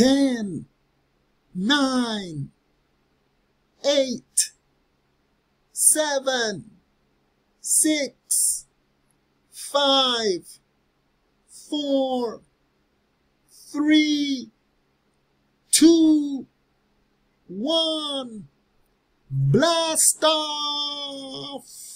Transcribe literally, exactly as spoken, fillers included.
ten, nine, eight, seven, six, five, four, three, two, one. Blast off!